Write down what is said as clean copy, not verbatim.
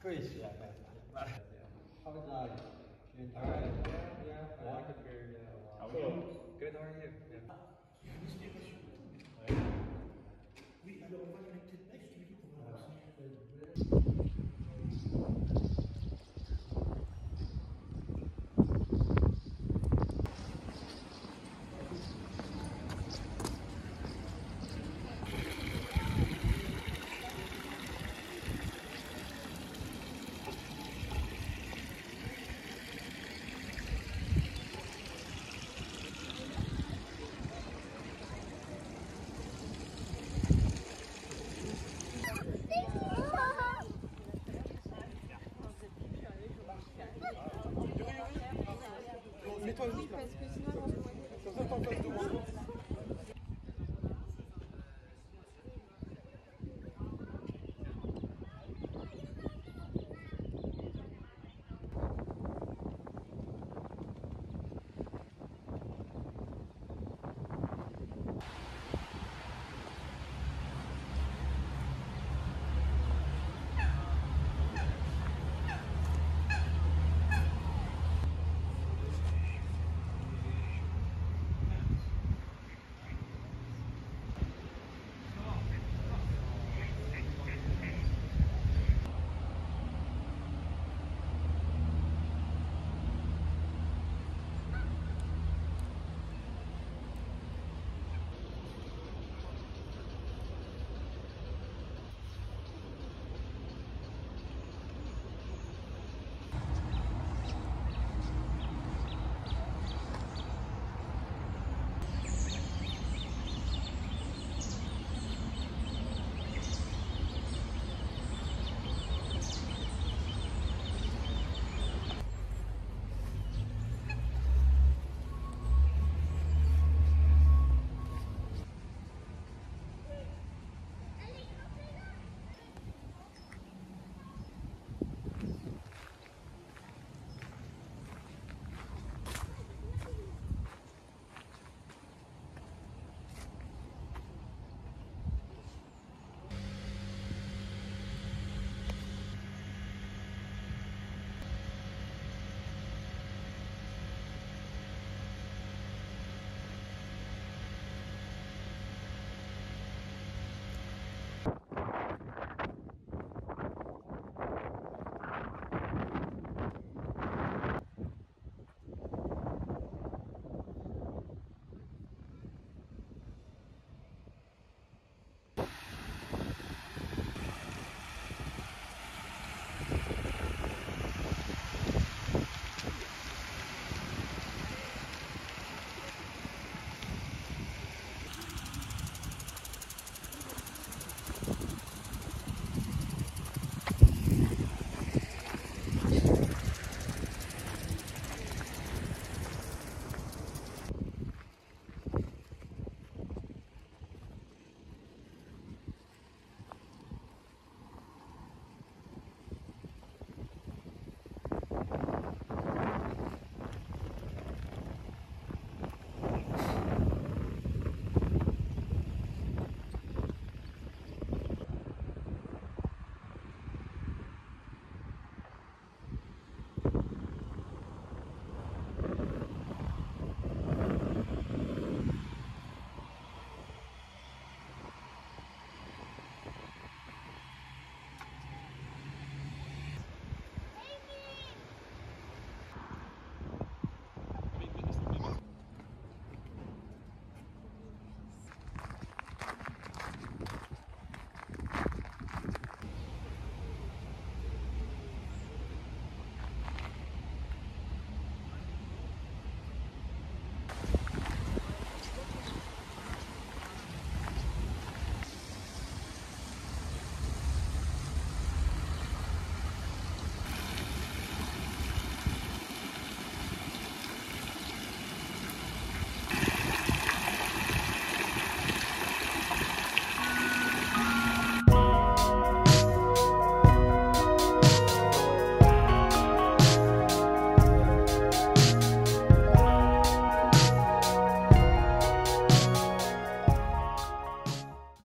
跪下来了。How was that? All right. Yeah. I like it very well. Good. How are you? Yeah.